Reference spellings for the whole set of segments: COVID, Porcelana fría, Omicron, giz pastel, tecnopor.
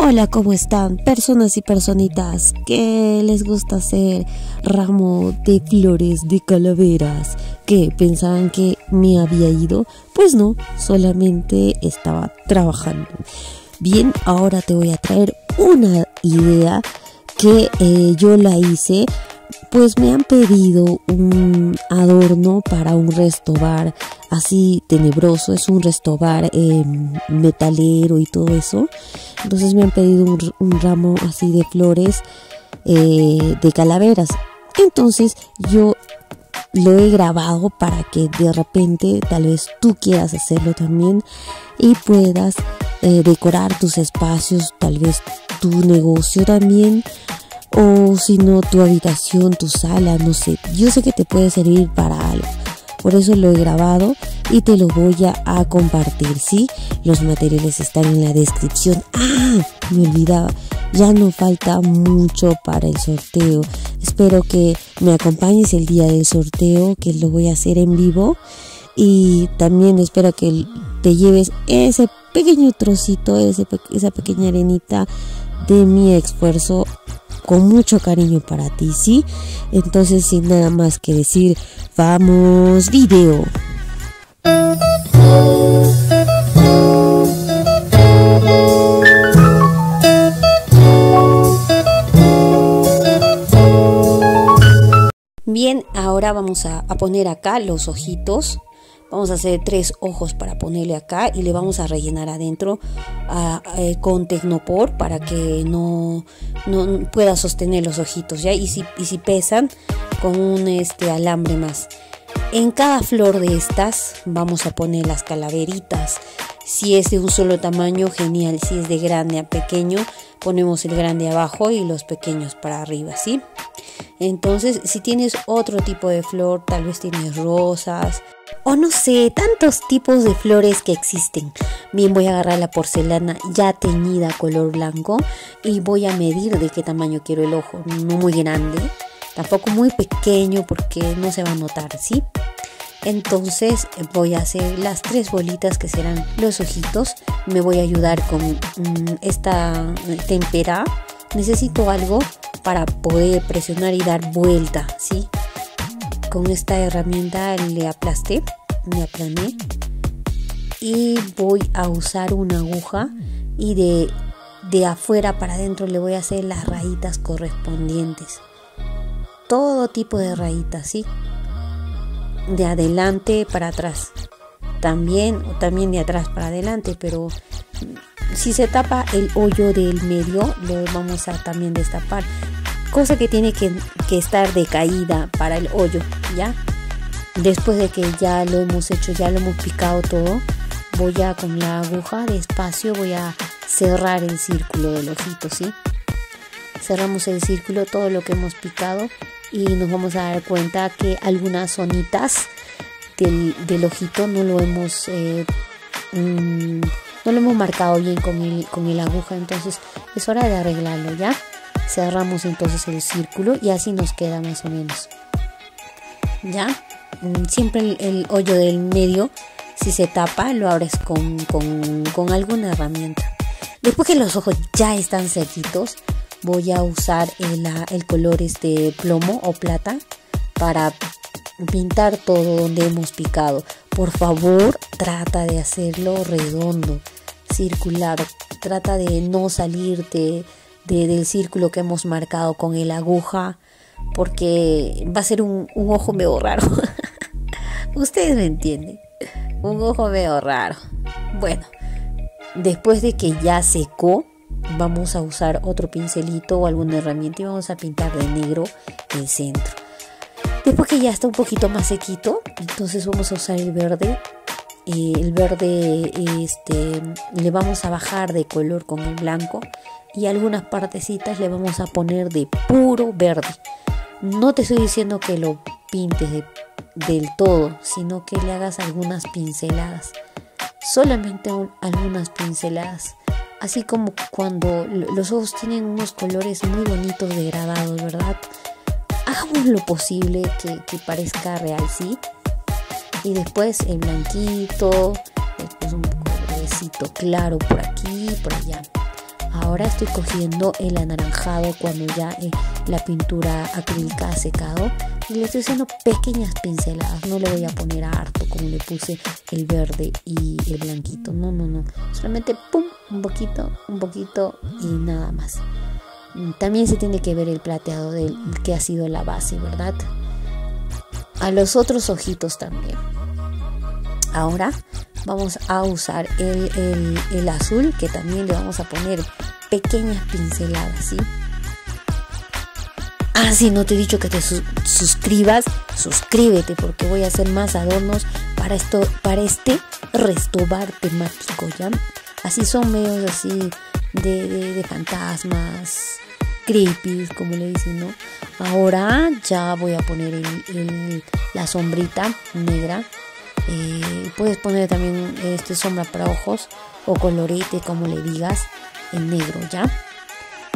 Hola, ¿cómo están, personas y personitas que les gusta hacer ramo de flores de calaveras? ¿Que pensaban que me había ido? Pues no, solamente estaba trabajando. Bien, ahora te voy a traer una idea que yo la hice. Pues me han pedido un adorno para un restobar así tenebroso. Es un restobar metalero y todo eso. Entonces me han pedido un ramo así de flores de calaveras. Entonces yo lo he grabado para que de repente tal vez tú quieras hacerlo también y puedas decorar tus espacios, tal vez tu negocio también. O si no, tu habitación, tu sala, no sé. Yo sé que te puede servir para algo. Por eso lo he grabado y te lo voy a compartir, ¿sí? Los materiales están en la descripción. ¡Ah! Me olvidaba. Ya no falta mucho para el sorteo. Espero que me acompañes el día del sorteo, que lo voy a hacer en vivo. Y también espero que te lleves ese pequeño trocito, esa pequeña arenita de mi esfuerzo, con mucho cariño para ti, ¿sí? Entonces, sin nada más que decir, ¡vamos, video! Bien, ahora vamos a poner acá los ojitos. Vamos a hacer tres ojos para ponerle acá y le vamos a rellenar adentro con tecnopor para que no pueda sostener los ojitos, ¿ya? Y si pesan, con un alambre más. En cada flor de estas vamos a poner las calaveritas. Si es de un solo tamaño, genial. Si es de grande a pequeño, ponemos el grande abajo y los pequeños para arriba, ¿sí? Entonces, si tienes otro tipo de flor, tal vez tienes rosas o no sé, tantos tipos de flores que existen. Bien, voy a agarrar la porcelana ya teñida color blanco y voy a medir de qué tamaño quiero el ojo. No muy grande, tampoco muy pequeño porque no se va a notar, ¿sí? Entonces voy a hacer las tres bolitas que serán los ojitos. Me voy a ayudar con esta témpera. Necesito algo para poder presionar y dar vuelta, ¿sí? Con esta herramienta le aplané y voy a usar una aguja y de afuera para adentro le voy a hacer las rayitas correspondientes. Todo tipo de rayitas, ¿sí? De adelante para atrás también, o también de atrás para adelante, pero si se tapa el hoyo del medio lo vamos a también destapar, cosa que tiene que estar decaída para el hoyo, ¿ya? Después de que ya lo hemos hecho, ya lo hemos picado todo, voy a con la aguja despacio voy a cerrar el círculo del ojito, ¿sí? Cerramos el círculo, todo lo que hemos picado, y nos vamos a dar cuenta que algunas zonitas del ojito no lo hemos marcado bien con la aguja, entonces es hora de arreglarlo, ¿ya? Cerramos entonces el círculo y así nos queda más o menos, ¿ya? Siempre el hoyo del medio, si se tapa, lo abres con alguna herramienta. Después que los ojos ya están sequitos, voy a usar el color plomo o plata para pintar todo donde hemos picado. Por favor, trata de hacerlo redondo, circular. Trata de no salirte del círculo que hemos marcado con la aguja, porque va a ser un ojo medio raro. Ustedes me entienden. Un ojo medio raro. Bueno, después de que ya secó, vamos a usar otro pincelito o alguna herramienta y vamos a pintar de negro el centro. Después que ya está un poquito más sequito, entonces vamos a usar el verde. El verde le vamos a bajar de color con el blanco y algunas partecitas le vamos a poner de puro verde. No te estoy diciendo que lo pintes del todo, sino que le hagas algunas pinceladas. Solamente algunas pinceladas. Así como cuando los ojos tienen unos colores muy bonitos degradados, ¿verdad? Hagamos lo posible que parezca real, ¿sí? Y después el blanquito, después un verdecito claro por aquí y por allá. Ahora estoy cogiendo el anaranjado cuando ya la pintura acrílica ha secado y le estoy haciendo pequeñas pinceladas. No le voy a poner a harto como le puse el verde y el blanquito, no, solamente pum, un poquito y nada más. También se tiene que ver el plateado del que ha sido la base, ¿verdad? A los otros ojitos también. Ahora vamos a usar el azul, que también le vamos a poner pequeñas pinceladas, ¿sí? Ah, si no te he dicho que te suscribas, suscríbete, porque voy a hacer más adornos para esto, para este restobar temático, ¿ya? Así son medios así de fantasmas, creepy, como le dicen, ¿no? Ahora ya voy a poner la sombrita negra. Puedes poner también sombra para ojos o colorete, como le digas, en negro, ¿ya?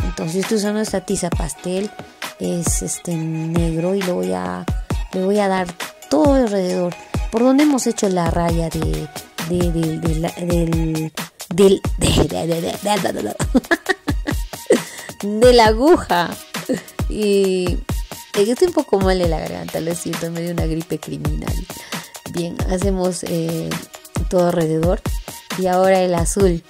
Entonces estoy usando esta tiza pastel, es negro, y le voy a dar todo alrededor por donde hemos hecho la raya de la aguja. Y estoy un poco mal de la garganta, lo siento, me dio una gripe criminal. Bien, hacemos todo alrededor. Y ahora el azul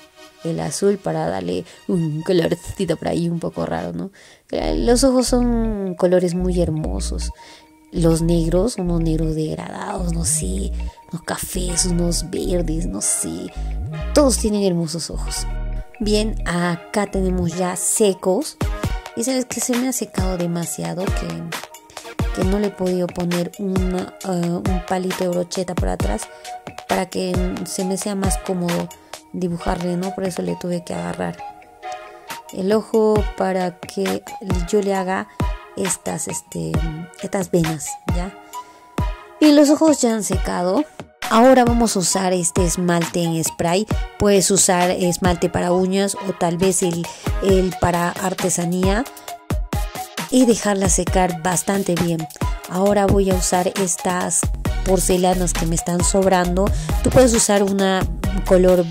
para darle un colorcito por ahí un poco raro, ¿no? Los ojos son colores muy hermosos. Los negros, unos negros degradados, no sé, unos cafés, unos verdes, no sé. Todos tienen hermosos ojos. Bien, acá tenemos ya secos. Y sabes que se me ha secado demasiado que no le he podido poner un palito de brocheta para atrás para que se me sea más cómodo dibujarle, ¿no? Por eso le tuve que agarrar el ojo para que yo le haga estas venas, ¿ya? Y los ojos ya han secado. Ahora vamos a usar este esmalte en spray. Puedes usar esmalte para uñas o tal vez el para artesanía, y dejarla secar bastante bien. Ahora voy a usar estas porcelanas que me están sobrando. Tú puedes usar un color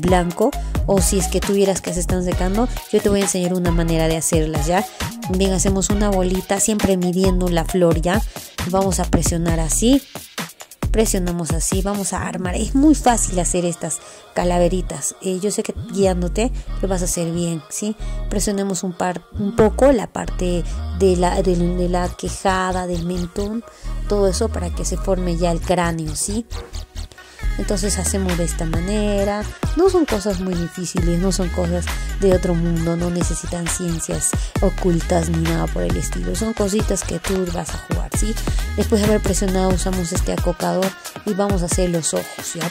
blanco, o si es que tuvieras que se están secando, yo te voy a enseñar una manera de hacerlas, ¿ya? Bien, hacemos una bolita, siempre midiendo la flor, ¿ya? Vamos a presionar así, presionamos así, vamos a armar. Es muy fácil hacer estas calaveritas. Yo sé que guiándote lo vas a hacer bien, ¿sí? Presionemos un poco la parte de la quejada, del mentón, todo eso para que se forme ya el cráneo, ¿sí? Entonces hacemos de esta manera. No son cosas muy difíciles, no son cosas de otro mundo, no necesitan ciencias ocultas ni nada por el estilo. Son cositas que tú vas a jugar, ¿sí? Después de haber presionado, usamos este acocador y vamos a hacer los ojos, ¿ya?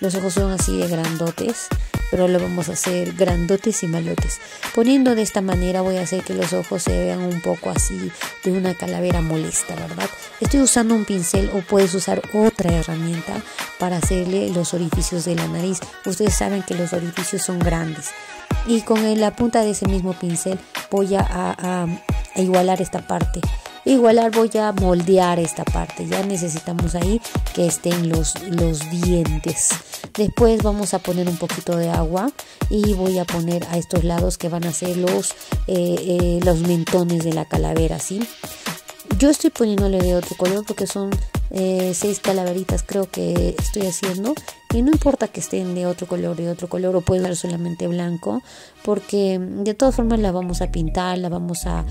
Los ojos son así de grandotes, pero lo vamos a hacer grandotes y malotes. Poniendo de esta manera voy a hacer que los ojos se vean un poco así de una calavera molesta, ¿verdad? Estoy usando un pincel, o puedes usar otra herramienta para hacerle los orificios de la nariz. Ustedes saben que los orificios son grandes. Y con la punta de ese mismo pincel voy a igualar esta parte. Voy a moldear esta parte. Ya necesitamos ahí que estén los dientes. Después vamos a poner un poquito de agua y voy a poner a estos lados que van a ser los mentones de la calavera, ¿sí? Yo estoy poniéndole de otro color porque son 6 calaveritas, creo que estoy haciendo, y no importa que estén de otro color, o pueden ser solamente blanco, porque de todas formas la vamos a pintar, la vamos a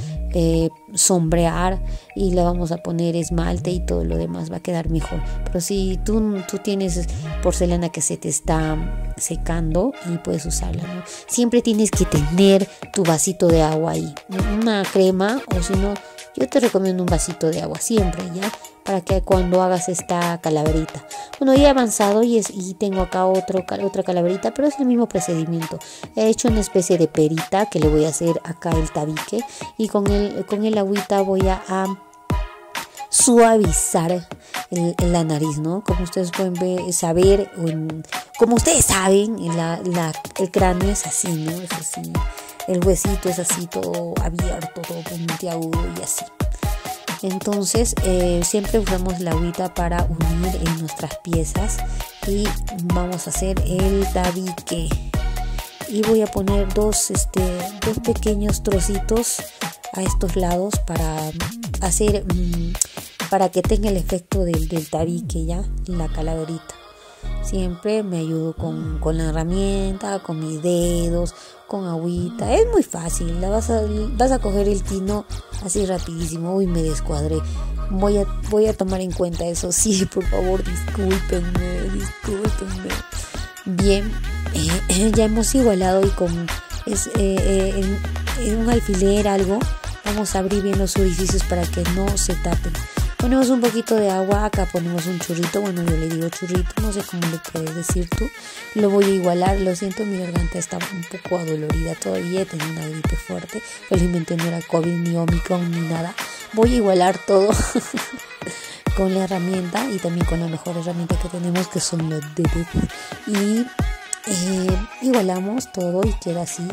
sombrear y la vamos a poner esmalte y todo lo demás va a quedar mejor. Pero si tú tienes porcelana que se te está secando, y puedes usarla, ¿no? Siempre tienes que tener tu vasito de agua ahí, una crema, o si no, yo te recomiendo un vasito de agua siempre, ¿ya? Para que cuando hagas esta calaverita. Bueno, ya he avanzado y tengo acá otra calaverita, pero es el mismo procedimiento. He hecho una especie de perita que le voy a hacer acá el tabique, y con el agüita voy a suavizar la nariz, ¿no? Como ustedes pueden saber, como ustedes saben, el cráneo es así, ¿no? Es así, el huesito es así, todo abierto, todo puntiagudo y así. Entonces siempre usamos la agüita para unir en nuestras piezas, y vamos a hacer el tabique. y voy a poner dos pequeños trocitos a estos lados para hacer para que tenga el efecto del tabique, ya, la calaverita. Siempre me ayudo con la herramienta, con mis dedos, con agüita. Es muy fácil, vas a coger el tino así rapidísimo. Uy, me descuadré. Voy a tomar en cuenta eso. Sí, por favor, discúlpenme. Bien, ya hemos igualado y con un alfiler, algo, vamos a abrir bien los orificios para que no se tapen. Ponemos un poquito de agua, acá ponemos un churrito, bueno, yo le digo churrito, no sé cómo lo puedes decir tú. Lo voy a igualar, lo siento, mi garganta está un poco adolorida todavía, tenía una gripe fuerte, felizmente no era COVID, ni Omicron, ni nada. Voy a igualar todo con la herramienta y también con la mejor herramienta que tenemos, que son los dedos. Y igualamos todo y queda así.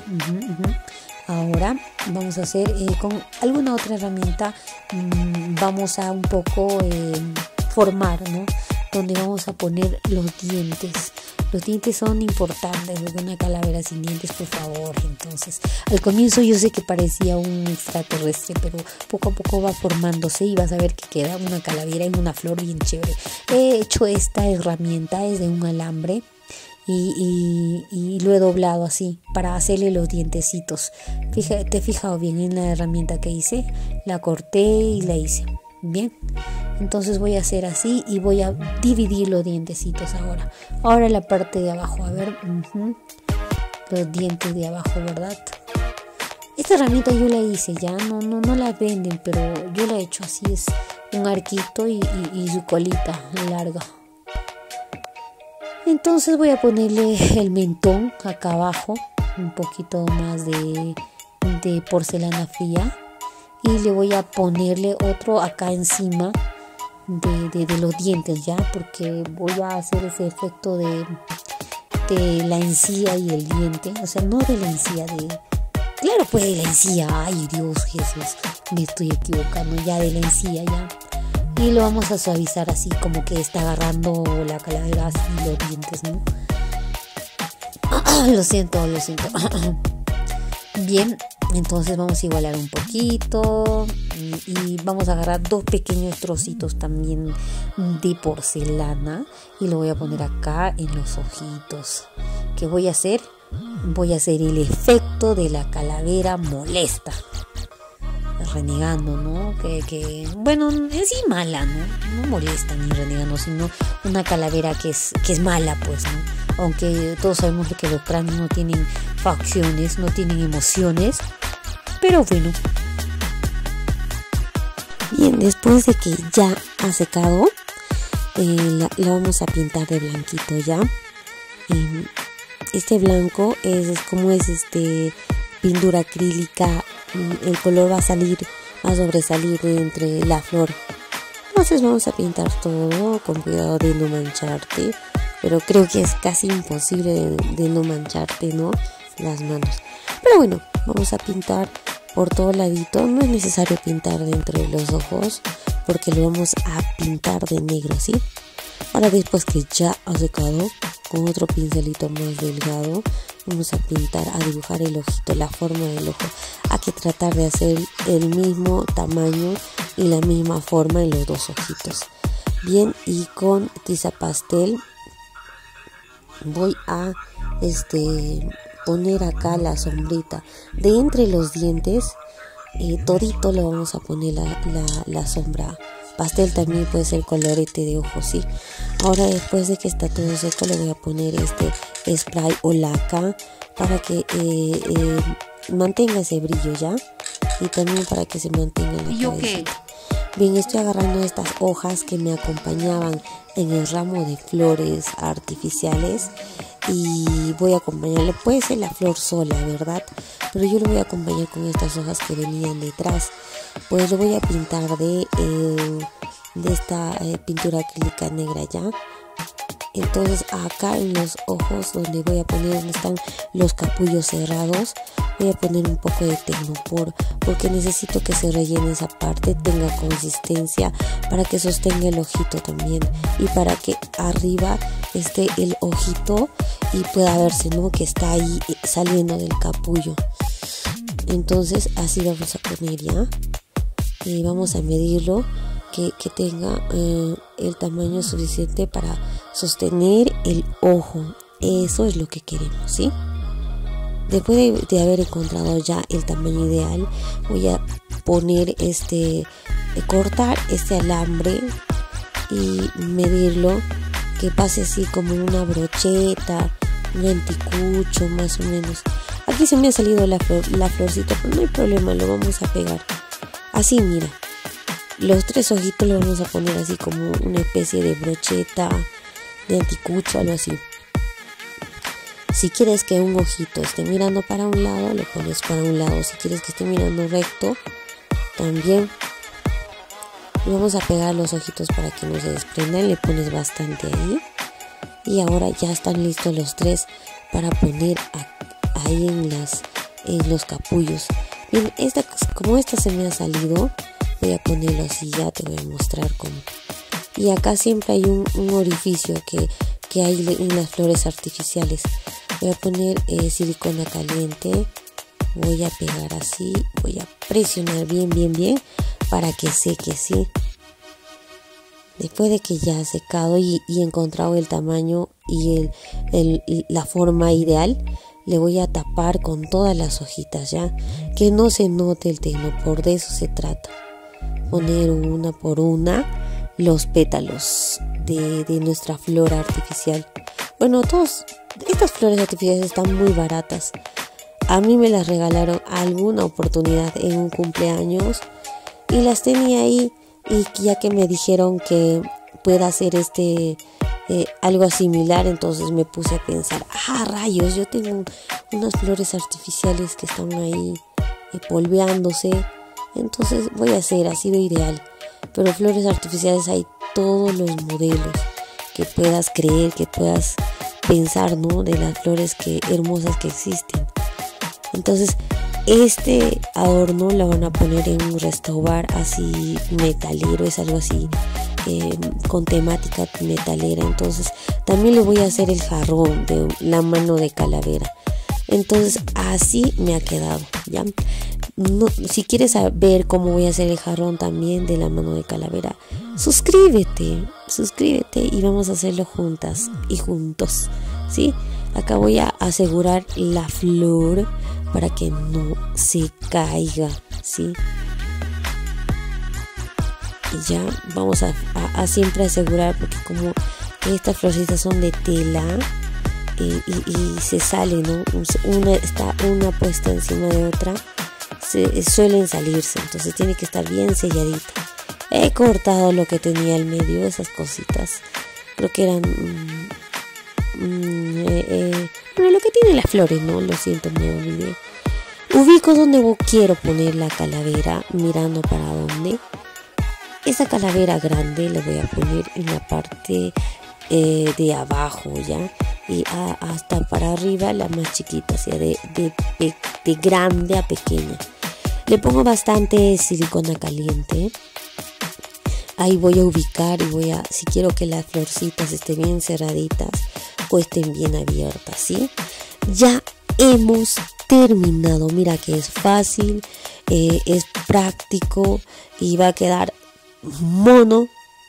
Ahora vamos a hacer con alguna otra herramienta, vamos a un poco formar, ¿no? Donde vamos a poner los dientes. Los dientes son importantes, una calavera sin dientes, por favor. Entonces, al comienzo yo sé que parecía un extraterrestre, pero poco a poco va formándose y vas a ver que queda una calavera en una flor bien chévere. He hecho esta herramienta, es de un alambre. Y lo he doblado así para hacerle los dientecitos. Te he fijado bien en la herramienta que hice, la corté y la hice bien. Entonces voy a hacer así y voy a dividir los dientecitos ahora. Ahora la parte de abajo, a ver, los dientes de abajo, ¿verdad? Esta herramienta yo la hice ya, no la venden, pero yo la he hecho así, es un arquito y su colita larga. Entonces voy a ponerle el mentón acá abajo, un poquito más de porcelana fría, y le voy a ponerle otro acá encima de los dientes, ya, porque voy a hacer ese efecto de la encía y el diente, o sea, no de la encía, claro, pues de la encía, ay Dios Jesús, me estoy equivocando, ya de la encía, ya. Y lo vamos a suavizar así, como que está agarrando la calavera así los dientes, ¿no? Lo siento. Bien, entonces vamos a igualar un poquito y vamos a agarrar dos pequeños trocitos también de porcelana y lo voy a poner acá en los ojitos. ¿Qué voy a hacer? Voy a hacer el efecto de la calavera molesta. Renegando, ¿no? Que bueno, en sí mala, ¿no? No molesta ni renegando, sino una calavera que es mala, pues, ¿no? Aunque todos sabemos que los cráneos no tienen facciones, no tienen emociones, pero bueno. Bien, después de que ya ha secado, la vamos a pintar de blanquito ya. Este blanco es como es pintura acrílica. El color va a salir, va a sobresalir de entre la flor. Entonces vamos a pintar todo con cuidado de no mancharte, pero creo que es casi imposible de no mancharte, ¿no? Las manos. Pero bueno, vamos a pintar por todo ladito. No es necesario pintar de entre los ojos porque lo vamos a pintar de negro, ¿sí? Ahora, después que ya ha secado, con otro pincelito más delgado vamos a pintar, a dibujar el ojito, la forma del ojo. Hay que tratar de hacer el mismo tamaño y la misma forma en los dos ojitos. Bien, y con tiza pastel voy a poner acá la sombrita de entre los dientes. Todito lo vamos a poner la sombra. Pastel también puede ser colorete de ojos, ¿sí? Ahora, después de que está todo seco, le voy a poner spray o laca para que mantenga ese brillo, ¿ya? Y también para que se mantenga la cabecita. Okay. Bien, estoy agarrando estas hojas que me acompañaban en el ramo de flores artificiales y voy a acompañarle, puede ser la flor sola, ¿verdad? Pero yo lo voy a acompañar con estas hojas que venían detrás. Pues lo voy a pintar de esta pintura acrílica negra, ¿ya? Entonces acá en los ojos, donde voy a poner, donde están los capullos cerrados, voy a poner un poco de tecnopor porque necesito que se rellene esa parte, tenga consistencia para que sostenga el ojito también y para que arriba esté el ojito y pueda verse, ¿no?, que está ahí saliendo del capullo. Entonces así vamos a poner ya y vamos a medirlo que tenga el tamaño suficiente para sostener el ojo. Eso es lo que queremos, ¿sí? Después de haber encontrado ya el tamaño ideal, voy a poner cortar este alambre y medirlo, que pase así como una brocheta, un anticucho más o menos. Aquí se me ha salido la florcita, pero no hay problema, lo vamos a pegar. Así, mira, los tres ojitos los vamos a poner así como una especie de brocheta, de anticucho, algo así. Si quieres que un ojito esté mirando para un lado, lo pones para un lado. Si quieres que esté mirando recto, también. Vamos a pegar los ojitos para que no se desprendan. Le pones bastante ahí. Y ahora ya están listos los tres para poner ahí en los capullos. Bien, como esta se me ha salido, voy a ponerlo así. Ya te voy a mostrar cómo. Y acá siempre hay un orificio que hay en las flores artificiales. Voy a poner silicona caliente, voy a pegar así, voy a presionar bien para que seque, ¿sí? Después de que ya ha secado y encontrado el tamaño y la forma ideal, le voy a tapar con todas las hojitas, ¿ya? Que no se note el tecnopor, de eso se trata. Poner una por una los pétalos de nuestra flora artificial. Bueno, estas flores artificiales están muy baratas. A mí me las regalaron alguna oportunidad en un cumpleaños y las tenía ahí, y ya que me dijeron que pueda hacer algo similar, entonces me puse a pensar, ¡ah, rayos! Yo tengo unas flores artificiales que están ahí polveándose, entonces voy a hacer, ha sido ideal. Pero flores artificiales hay todos los modelos que puedas creer, que puedas pensar, ¿no?, de las flores hermosas que existen. Entonces este adorno lo van a poner en un restobar así metalero, es algo así con temática metalera. Entonces también le voy a hacer el jarrón de la mano de calavera. Entonces así me ha quedado, ¿ya? No, si quieres saber cómo voy a hacer el jarrón también de la mano de calavera, suscríbete y vamos a hacerlo juntas y juntos, ¿sí? Acá voy a asegurar la flor para que no se caiga, ¿sí? Y ya vamos a siempre asegurar, porque como estas florcitas son de tela y se sale, ¿no? Una puesta encima de otra, suelen salirse, entonces tiene que estar bien selladita. He cortado lo que tenía al medio, esas cositas, creo que eran bueno, lo que tienen las flores, ¿no? Lo siento, me olvidé. Ubico donde quiero poner la calavera, mirando para dónde. Esa calavera grande la voy a poner en la parte de abajo, ¿ya? Y hasta para arriba la más chiquita, o sea, de grande a pequeña. Le pongo bastante silicona caliente. Ahí voy a ubicar y si quiero que las florcitas estén bien cerraditas o estén bien abiertas, ¿sí? Ya hemos terminado. Mira que es fácil, es práctico y va a quedar mono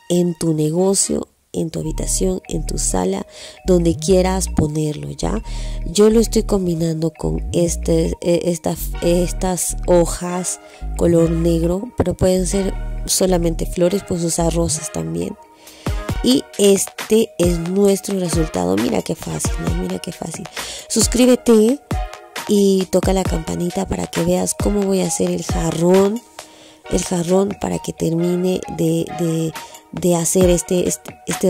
en tu negocio, en tu habitación, en tu sala, donde quieras ponerlo, ¿ya? Yo lo estoy combinando con estas hojas color negro, pero pueden ser solamente flores, puedes usar rosas también. Y este es nuestro resultado. Mira qué fácil, ¿no? Mira qué fácil. Suscríbete y toca la campanita para que veas cómo voy a hacer el jarrón para que termine de hacer este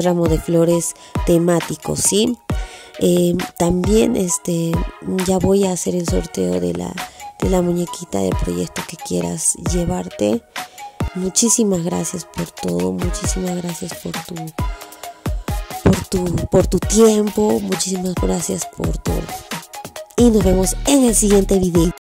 ramo de flores temático, ¿sí? También ya voy a hacer el sorteo de la muñequita de proyecto que quieras llevarte. Muchísimas gracias por todo, muchísimas gracias por tu tiempo, muchísimas gracias por todo. Y nos vemos en el siguiente video.